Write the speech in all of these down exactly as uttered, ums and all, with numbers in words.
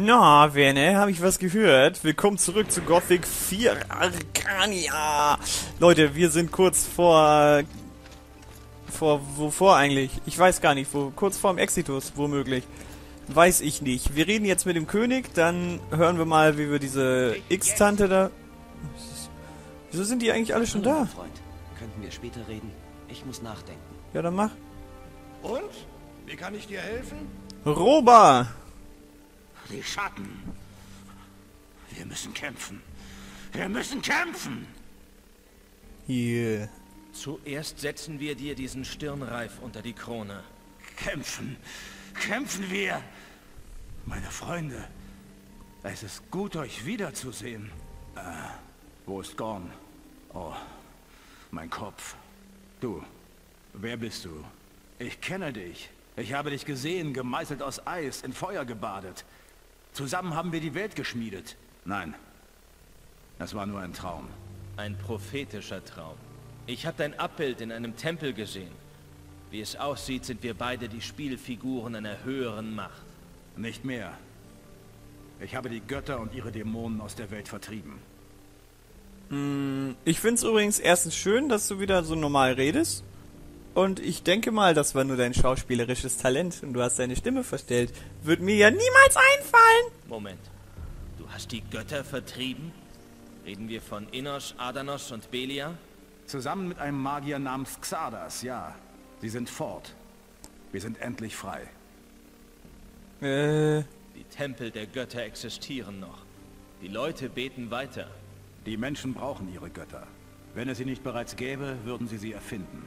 Na, Werner, habe ich was gehört? Willkommen zurück zu Gothic vier Arcania! Leute, wir sind kurz vor... Vor... Wovor eigentlich? Ich weiß gar nicht, wo. Kurz vorm Exitus, womöglich. Weiß ich nicht. Wir reden jetzt mit dem König, dann hören wir mal, wie wir diese X-Tante da... Wieso sind die eigentlich alle schon da? Hallo, mein Freund. Könnten wir später reden? Ich muss nachdenken. Ja, dann mach. Und? Wie kann ich dir helfen? Roba! Die Schatten. Wir müssen kämpfen. Wir müssen kämpfen! Yeah. Zuerst setzen wir dir diesen Stirnreif unter die Krone. Kämpfen! Kämpfen wir! Meine Freunde, es ist gut, euch wiederzusehen. Äh, wo ist Gorn? Oh, mein Kopf. Du, wer bist du? Ich kenne dich. Ich habe dich gesehen, gemeißelt aus Eis, in Feuer gebadet. Zusammen haben wir die Welt geschmiedet. Nein, das war nur ein Traum. Ein prophetischer Traum. Ich habe dein Abbild in einem Tempel gesehen. Wie es aussieht, sind wir beide die Spielfiguren einer höheren Macht. Nicht mehr. Ich habe die Götter und ihre Dämonen aus der Welt vertrieben. Hm, ich finde es übrigens erstens schön, dass du wieder so normal redest. Und ich denke mal, das war nur dein schauspielerisches Talent und du hast deine Stimme verstellt. Wird mir ja niemals einfallen! Moment. Du hast die Götter vertrieben? Reden wir von Innos, Adanos und Belia? Zusammen mit einem Magier namens Xardas, ja. Sie sind fort. Wir sind endlich frei. Äh... Die Tempel der Götter existieren noch. Die Leute beten weiter. Die Menschen brauchen ihre Götter. Wenn es sie nicht bereits gäbe, würden sie sie erfinden.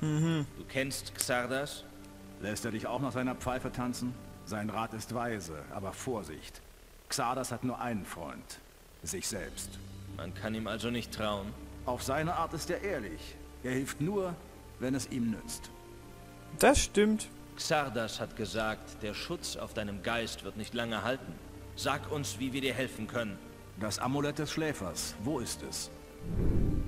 Mhm. Du kennst Xardas? Lässt er dich auch nach seiner Pfeife tanzen? Sein Rat ist weise, aber Vorsicht. Xardas hat nur einen Freund. Sich selbst. Man kann ihm also nicht trauen. Auf seine Art ist er ehrlich. Er hilft nur, wenn es ihm nützt. Das stimmt. Xardas hat gesagt, der Schutz auf deinem Geist wird nicht lange halten. Sag uns, wie wir dir helfen können. Das Amulett des Schläfers. Wo ist es?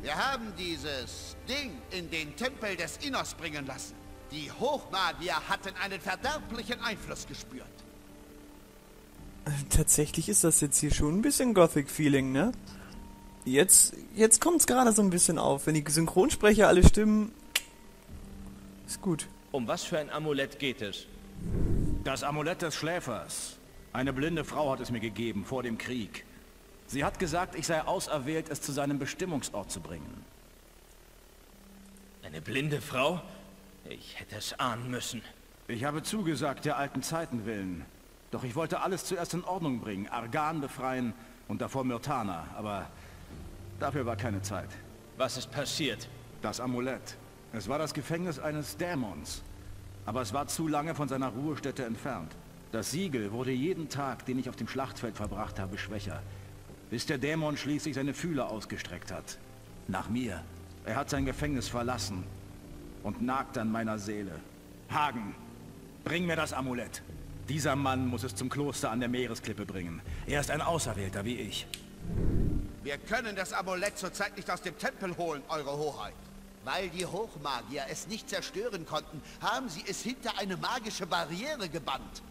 Wir haben dieses Ding in den Tempel des Innos bringen lassen. Die Hochmagier hatten einen verderblichen Einfluss gespürt. Tatsächlich ist das jetzt hier schon ein bisschen Gothic-Feeling, ne? Jetzt, jetzt kommt es gerade so ein bisschen auf. Wenn die Synchronsprecher alle stimmen, ist gut. Um was für ein Amulett geht es? Das Amulett des Schläfers. Eine blinde Frau hat es mir gegeben, vor dem Krieg. Sie hat gesagt, ich sei auserwählt, es zu seinem Bestimmungsort zu bringen. Eine blinde Frau? Ich hätte es ahnen müssen. Ich habe zugesagt, der alten Zeiten willen. Doch ich wollte alles zuerst in Ordnung bringen, Argan befreien und davor Myrtana. Aber dafür war keine Zeit. Was ist passiert? Das Amulett. Es war das Gefängnis eines Dämons. Aber es war zu lange von seiner Ruhestätte entfernt. Das Siegel wurde jeden Tag, den ich auf dem Schlachtfeld verbracht habe, schwächer. Bis der Dämon schließlich seine Fühler ausgestreckt hat. Nach mir. Er hat sein Gefängnis verlassen und nagt an meiner Seele. Hagen, bring mir das Amulett. Dieser Mann muss es zum Kloster an der Meeresklippe bringen. Er ist ein Auserwählter wie ich. Wir können das Amulett zurzeit nicht aus dem Tempel holen, Eure Hoheit. Weil die Hochmagier es nicht zerstören konnten, haben sie es hinter eine magische Barriere gebannt.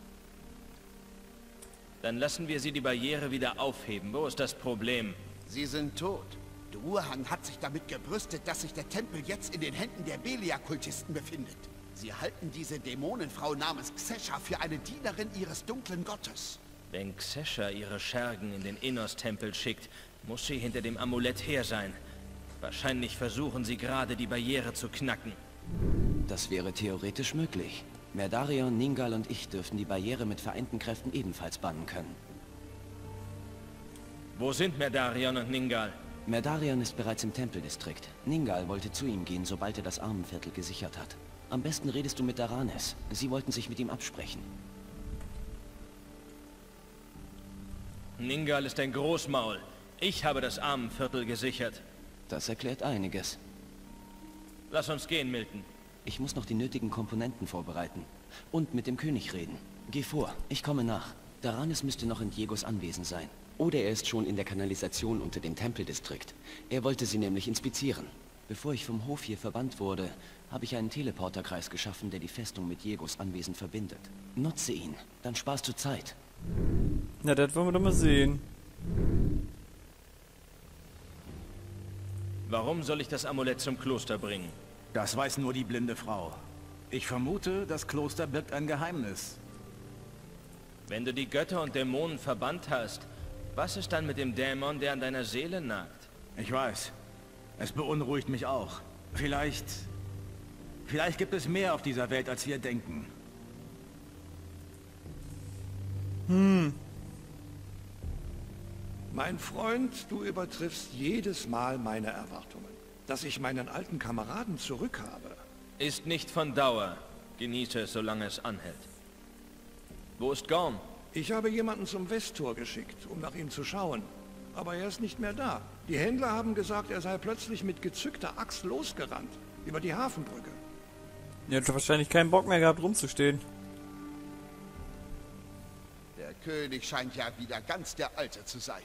Dann lassen wir sie die Barriere wieder aufheben. Wo ist das Problem? Sie sind tot. Druhan hat sich damit gebrüstet, dass sich der Tempel jetzt in den Händen der Belia-Kultisten befindet. Sie halten diese Dämonenfrau namens Xesha für eine Dienerin ihres dunklen Gottes. Wenn Xesha ihre Schergen in den Innos-Tempel schickt, muss sie hinter dem Amulett her sein. Wahrscheinlich versuchen sie gerade, die Barriere zu knacken. Das wäre theoretisch möglich. Merdarion, Ningal und ich dürften die Barriere mit vereinten Kräften ebenfalls bannen können. Wo sind Merdarion und Ningal? Merdarion ist bereits im Tempeldistrikt. Ningal wollte zu ihm gehen, sobald er das Armenviertel gesichert hat. Am besten redest du mit Daranis. Sie wollten sich mit ihm absprechen. Ningal ist ein Großmaul. Ich habe das Armenviertel gesichert. Das erklärt einiges. Lass uns gehen, Milton. Ich muss noch die nötigen Komponenten vorbereiten. Und mit dem König reden. Geh vor, ich komme nach. Daranis müsste noch in Diegos Anwesen sein. Oder er ist schon in der Kanalisation unter dem Tempeldistrikt. Er wollte sie nämlich inspizieren. Bevor ich vom Hof hier verbannt wurde, habe ich einen Teleporterkreis geschaffen, der die Festung mit Diegos Anwesen verbindet. Nutze ihn, dann sparst du Zeit. Na, das wollen wir doch mal sehen. Warum soll ich das Amulett zum Kloster bringen? Das weiß nur die blinde Frau. Ich vermute, das Kloster birgt ein Geheimnis. Wenn du die Götter und Dämonen verbannt hast, was ist dann mit dem Dämon, der an deiner Seele nagt? Ich weiß. Es beunruhigt mich auch. Vielleicht... Vielleicht gibt es mehr auf dieser Welt, als wir denken. Hm. Mein Freund, du übertriffst jedes Mal meine Erwartungen. Dass ich meinen alten Kameraden zurückhabe. Ist nicht von Dauer. Genieße es, solange es anhält. Wo ist Gorm? Ich habe jemanden zum Westtor geschickt, um nach ihm zu schauen. Aber er ist nicht mehr da. Die Händler haben gesagt, er sei plötzlich mit gezückter Axt losgerannt. Über die Hafenbrücke. Er hat wahrscheinlich keinen Bock mehr gehabt, rumzustehen. Der König scheint ja wieder ganz der Alte zu sein.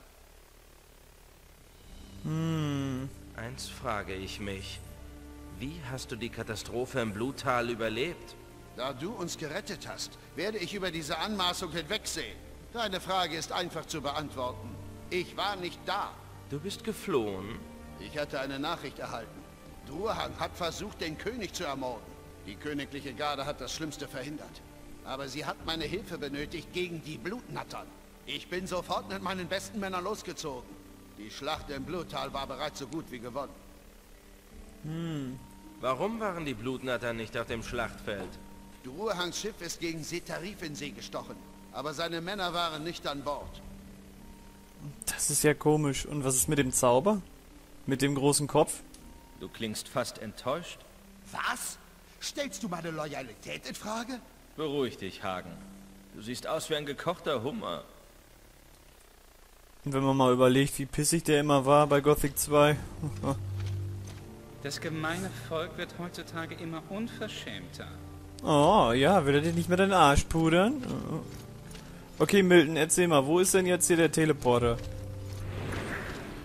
Hm. Eins frage ich mich. Wie hast du die Katastrophe im Bluttal überlebt? Da du uns gerettet hast, werde ich über diese Anmaßung hinwegsehen. Deine Frage ist einfach zu beantworten. Ich war nicht da. Du bist geflohen. Ich hatte eine Nachricht erhalten. Druhan hat versucht, den König zu ermorden. Die königliche Garde hat das Schlimmste verhindert. Aber sie hat meine Hilfe benötigt gegen die Blutnattern. Ich bin sofort mit meinen besten Männern losgezogen. Die Schlacht im Bluttal war bereits so gut wie gewonnen. Hm. Warum waren die Blutnattern nicht auf dem Schlachtfeld? Durhans Schiff ist gegen Seetarif in See gestochen, aber seine Männer waren nicht an Bord. Das ist ja komisch. Und was ist mit dem Zauber? Mit dem großen Kopf? Du klingst fast enttäuscht. Was? Stellst du meine Loyalität in Frage? Beruhig dich, Hagen. Du siehst aus wie ein gekochter Hummer. Wenn man mal überlegt, wie pissig der immer war bei Gothic zwei. Das gemeine Volk wird heutzutage immer unverschämter. Oh, ja, will er dich nicht mit den Arsch pudern? Okay, Milton, erzähl mal, wo ist denn jetzt hier der Teleporter?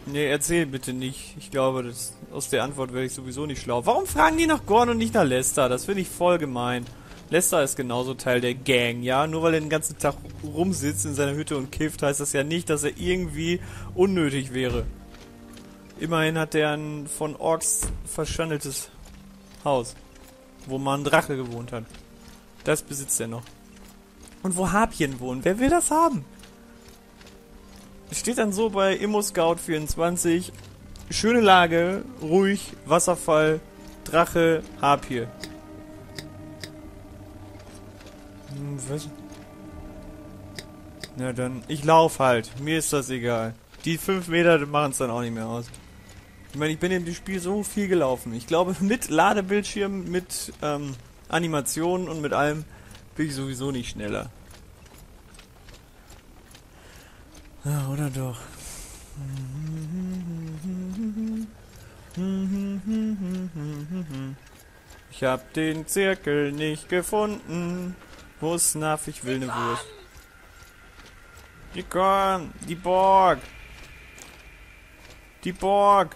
Nee, erzähl bitte nicht. Ich glaube, das, aus der Antwort werde ich sowieso nicht schlau. Warum fragen die nach Gorn und nicht nach Lester? Das finde ich voll gemein. Lester ist genauso Teil der Gang, ja? Nur weil er den ganzen Tag rumsitzt in seiner Hütte und kifft, heißt das ja nicht, dass er irgendwie unnötig wäre. Immerhin hat er ein von Orks verschandeltes Haus, wo mal ein Drache gewohnt hat. Das besitzt er noch. Und wo Harpien wohnen? Wer will das haben? Steht dann so bei Immo Scout vierundzwanzig. Schöne Lage, ruhig, Wasserfall, Drache, Harpie. Hm, was? Na dann, ich lauf halt. Mir ist das egal. Die fünf Meter machen es dann auch nicht mehr aus. Ich meine, ich bin in dem Spiel so viel gelaufen. Ich glaube, mit Ladebildschirm, mit ähm, Animationen und mit allem bin ich sowieso nicht schneller. Ah, oder doch? Ich hab den Zirkel nicht gefunden. Wo ist Naff? Ich will eine Wurst. Die Korn! Die Borg! Die Borg!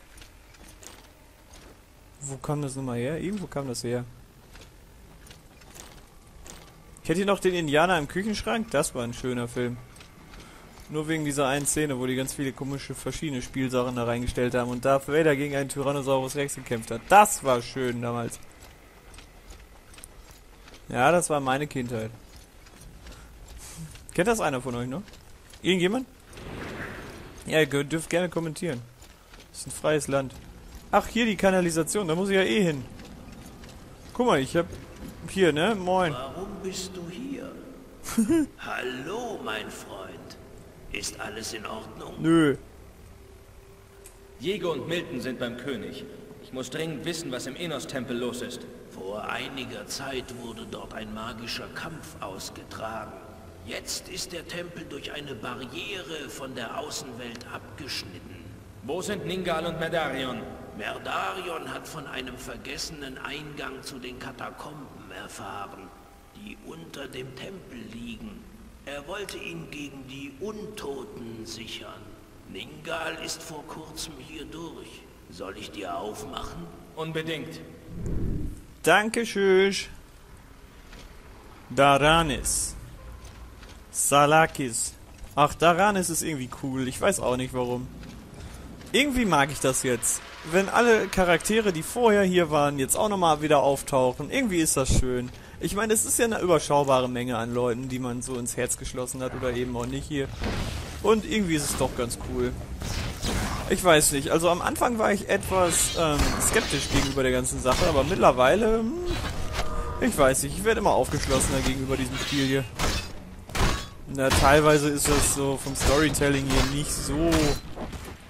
Wo kam das nochmal her? Irgendwo kam das her. Kennt ihr noch den Indianer im Küchenschrank? Das war ein schöner Film. Nur wegen dieser einen Szene, wo die ganz viele komische, verschiedene Spielsachen da reingestellt haben und Darth Vader gegen einen Tyrannosaurus Rex gekämpft hat. Das war schön damals. Ja, das war meine Kindheit. Kennt das einer von euch noch? Irgendjemand? Ja, ihr dürft gerne kommentieren. Das ist ein freies Land. Ach, hier die Kanalisation, da muss ich ja eh hin. Guck mal, ich hab... Hier, ne? Moin. Warum bist du hier? Hallo, mein Freund. Ist alles in Ordnung? Nö. Diego und Milton sind beim König. Ich muss dringend wissen, was im Innos-Tempel los ist. Vor einiger Zeit wurde dort ein magischer Kampf ausgetragen. Jetzt ist der Tempel durch eine Barriere von der Außenwelt abgeschnitten. Wo sind Ningal und Merdarion? Merdarion hat von einem vergessenen Eingang zu den Katakomben erfahren, die unter dem Tempel liegen. Er wollte ihn gegen die Untoten sichern. Ningal ist vor kurzem hier durch. Soll ich dir aufmachen? Unbedingt. Dankeschön. Daranis. Salakis. Ach, Daranis ist irgendwie cool. Ich weiß auch nicht warum. Irgendwie mag ich das jetzt. Wenn alle Charaktere, die vorher hier waren, jetzt auch nochmal wieder auftauchen. Irgendwie ist das schön. Ich meine, es ist ja eine überschaubare Menge an Leuten, die man so ins Herz geschlossen hat oder eben auch nicht hier. Und irgendwie ist es doch ganz cool. Ich weiß nicht. Also am Anfang war ich etwas ähm, skeptisch gegenüber der ganzen Sache, aber mittlerweile... Hm, ich weiß nicht. Ich werde immer aufgeschlossener gegenüber diesem Spiel hier. Na, teilweise ist das so vom Storytelling hier nicht so...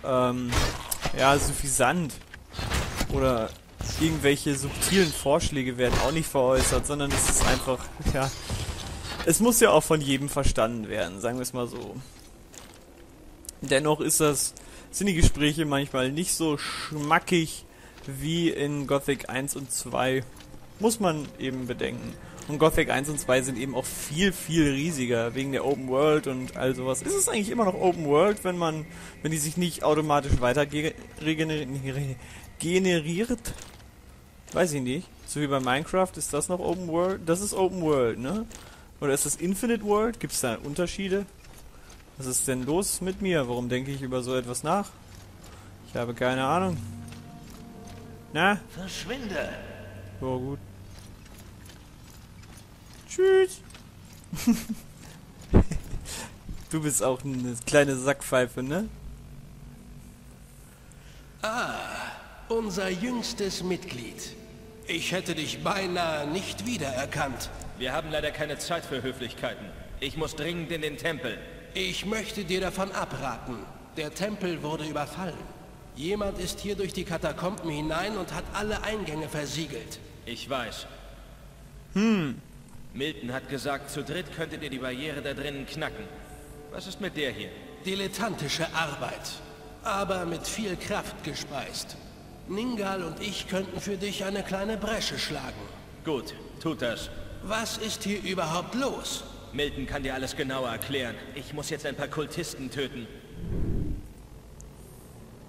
Ähm, ja, suffisant. Oder irgendwelche subtilen Vorschläge werden auch nicht veräußert, sondern es ist einfach, ja... Es muss ja auch von jedem verstanden werden, sagen wir es mal so. Dennoch ist das, sind die Gespräche manchmal nicht so schmackig wie in Gothic eins und zwei. Muss man eben bedenken. Und Gothic eins und zwei sind eben auch viel, viel riesiger, wegen der Open World und all sowas. Ist es eigentlich immer noch Open World, wenn man, wenn die sich nicht automatisch weiter generiert? Weiß ich nicht. So wie bei Minecraft, ist das noch Open World? Das ist Open World, ne? Oder ist das Infinite World? Gibt es da Unterschiede? Was ist denn los mit mir? Warum denke ich über so etwas nach? Ich habe keine Ahnung. Na? Verschwinde! Oh, gut. Tschüss. Du bist auch eine kleine Sackpfeife, ne? Ah, unser jüngstes Mitglied. Ich hätte dich beinahe nicht wiedererkannt. Wir haben leider keine Zeit für Höflichkeiten. Ich muss dringend in den Tempel. Ich möchte dir davon abraten. Der Tempel wurde überfallen. Jemand ist hier durch die Katakomben hinein und hat alle Eingänge versiegelt. Ich weiß. Hm. Milton hat gesagt, zu dritt könntet ihr die Barriere da drinnen knacken. Was ist mit der hier? Dilettantische Arbeit, aber mit viel Kraft gespeist. Ningal und ich könnten für dich eine kleine Bresche schlagen. Gut, tut das. Was ist hier überhaupt los? Milton kann dir alles genauer erklären. Ich muss jetzt ein paar Kultisten töten.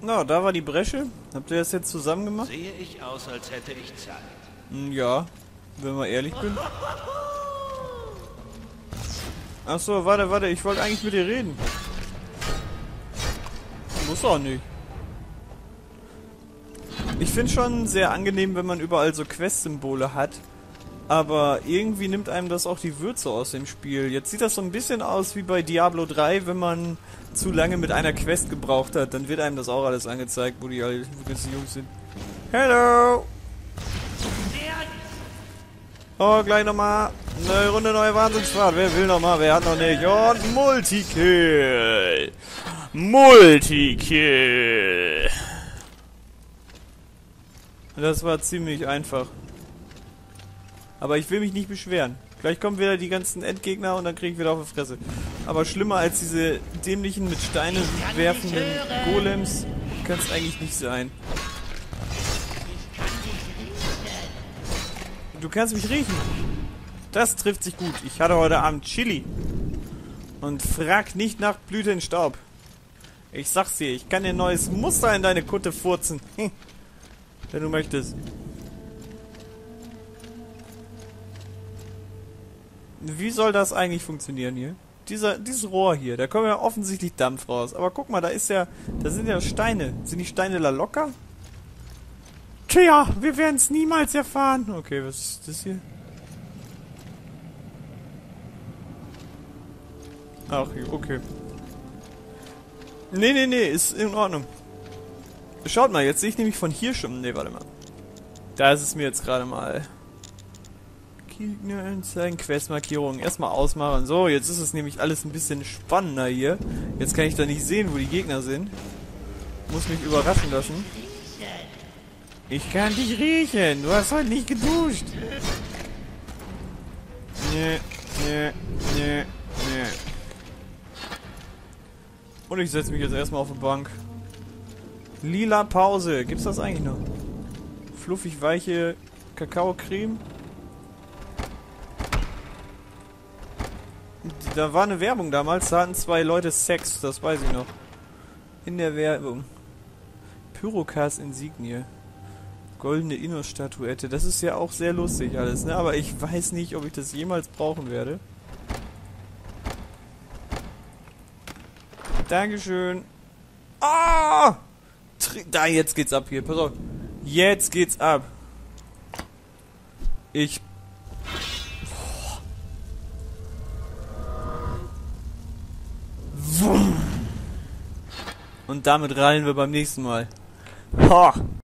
Na, da war die Bresche. Habt ihr das jetzt zusammen gemacht? Sehe ich aus, als hätte ich Zeit. Ja, wenn man ehrlich bin. Achso, warte, warte, ich wollte eigentlich mit dir reden. Muss auch nicht. Ich finde schon sehr angenehm, wenn man überall so Quest-Symbole hat. Aber irgendwie nimmt einem das auch die Würze aus dem Spiel. Jetzt sieht das so ein bisschen aus wie bei Diablo drei, wenn man zu lange mit einer Quest gebraucht hat. Dann wird einem das auch alles angezeigt, wo die, wo die Jungs sind. Hello! Oh, gleich nochmal. Neue Runde, neue Wahnsinnsfahrt. Wer will nochmal? Wer hat noch nicht? Und Multikill. Multikill. Das war ziemlich einfach. Aber ich will mich nicht beschweren. Gleich kommen wieder die ganzen Endgegner und dann kriege ich wieder auf die Fresse. Aber schlimmer als diese dämlichen, mit Steine werfenden Golems kann es eigentlich nicht sein. Du kannst mich riechen. Das trifft sich gut. Ich hatte heute Abend Chili. Und frag nicht nach Blüte in Staub. Ich sag's dir, ich kann dir ein neues Muster in deine Kutte furzen. Hm. Wenn du möchtest. Wie soll das eigentlich funktionieren hier? Dieser, dieses Rohr hier, da kommt ja offensichtlich Dampf raus. Aber guck mal, da ist ja, da sind ja Steine. Sind die Steine da locker? Tja, wir werden es niemals erfahren. Okay, was ist das hier? Ach, okay. Nee, nee, nee, ist in Ordnung. Schaut mal, jetzt sehe ich nämlich von hier schon... Nee, warte mal. Da ist es mir jetzt gerade mal... Questmarkierungen erstmal ausmachen. So, jetzt ist es nämlich alles ein bisschen spannender hier. Jetzt kann ich da nicht sehen, wo die Gegner sind. Muss mich überraschen lassen. Ich kann dich riechen. Du hast heute nicht geduscht. Nee, nee, nee, nee. Und ich setze mich jetzt erstmal auf die Bank. Lila Pause. Gibt's das eigentlich noch? Fluffig weiche Kakaocreme. Da war eine Werbung damals. Da hatten zwei Leute Sex. Das weiß ich noch. In der Werbung. Pyrokas Insignie. Goldene Innos-Statuette. Das ist ja auch sehr lustig alles, ne? Aber ich weiß nicht, ob ich das jemals brauchen werde. Dankeschön. Ah! Da, jetzt geht's ab hier. Pass auf. Jetzt geht's ab. Ich... Und damit rallen wir beim nächsten Mal. Ha!